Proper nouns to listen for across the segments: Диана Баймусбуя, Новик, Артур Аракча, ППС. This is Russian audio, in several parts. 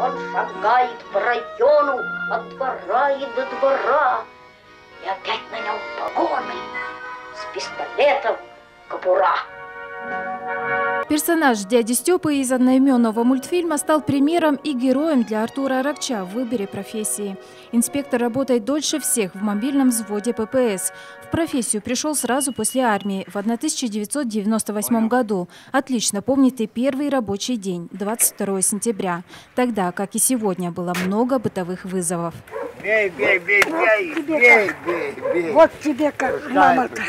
Он шагает по району от двора и до двора. И опять на нем погоны с пистолетом кобура. Персонаж дяди Степы из одноименного мультфильма стал примером и героем для Артура Аракча в выборе профессии. Инспектор работает дольше всех в мобильном взводе ППС. В профессию пришел сразу после армии в 1998 году. Отлично помнит и первый рабочий день, 22 сентября. Тогда, как и сегодня, было много бытовых вызовов. Бей, бей, бей, бей, бей, бей, бей, бей. Вот тебе как, мама-то.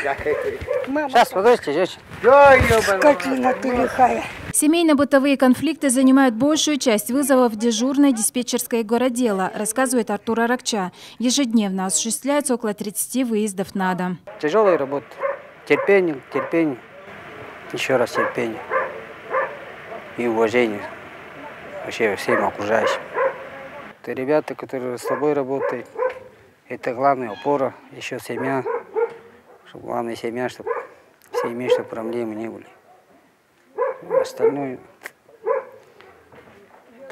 Мама. Сейчас, подождите, девочки. Скотина ты лихая. Семейно-бытовые конфликты занимают большую часть вызовов дежурной диспетчерской городела, рассказывает Артур Аракча. Ежедневно осуществляется около 30 выездов на дом. Тяжелая работа. Терпение, терпение, еще раз терпение. И уважение вообще всем окружающим. Это ребята, которые с тобой работают, это главная опора, еще семья, чтобы главная семья, чтобы все имели, чтобы проблемы не были. Остальное,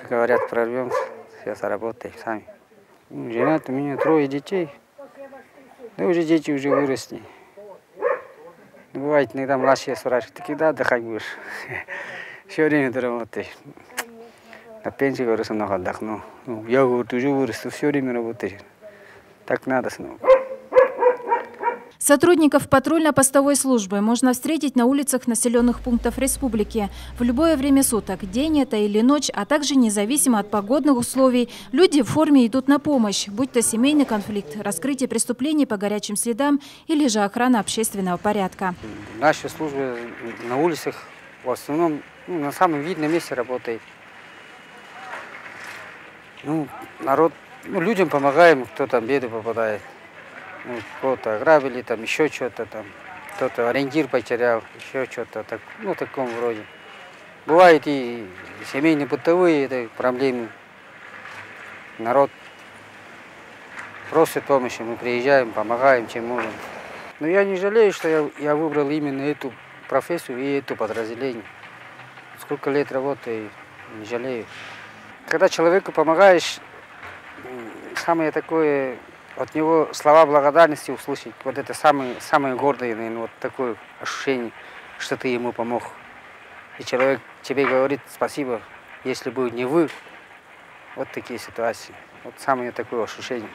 как говорят, прорвемся, все заработаем сами. Женат, у меня трое детей, да уже дети уже выросли. Бывает, иногда младшие спрашивают, ты когда отдыхать будешь? Все время ты работаешь. На пенсии, говорю, сынок, отдохну. Я, говорю, ты уже вырос, все время работаешь. Так надо, сынок. Сотрудников патрульно-постовой службы можно встретить на улицах населенных пунктов республики. В любое время суток, день это или ночь, а также независимо от погодных условий, люди в форме идут на помощь, будь то семейный конфликт, раскрытие преступлений по горячим следам или же охрана общественного порядка. Наши службы на улицах в основном на самом видном месте работают. Ну, народ, ну, людям помогаем, кто там в беду попадает. Ну, кто-то ограбили, там еще что-то там, кто-то ориентир потерял, еще что-то, так, ну, в таком вроде. Бывают и семейные бытовые это проблемы. Народ просит помощи, мы приезжаем, помогаем, чем можем. Но я не жалею, что я выбрал именно эту профессию и это подразделение. Сколько лет работаю, не жалею. Когда человеку помогаешь, самое такое, от него слова благодарности услышать, вот это самое гордое, наверное, вот такое ощущение, что ты ему помог. И человек тебе говорит спасибо, если бы не вы, вот такие ситуации, вот самое такое ощущение.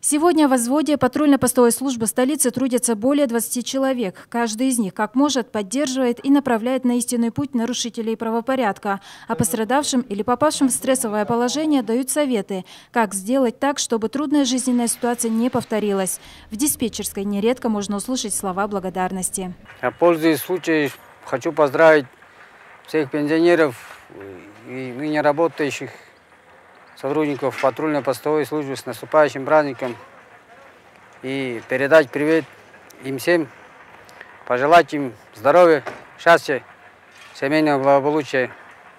Сегодня в взводе патрульно-постовой службы столицы трудятся более 20 человек. Каждый из них, как может, поддерживает и направляет на истинный путь нарушителей правопорядка. А пострадавшим или попавшим в стрессовое положение дают советы, как сделать так, чтобы трудная жизненная ситуация не повторилась. В диспетчерской нередко можно услышать слова благодарности. Я, пользуясь случаем, хочу поздравить всех пенсионеров и ныне работающих сотрудников патрульно-постовой службы с наступающим праздником и передать привет им всем, пожелать им здоровья, счастья, семейного благополучия.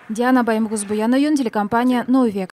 Диана Баймусбуя, телекомпания «Новик».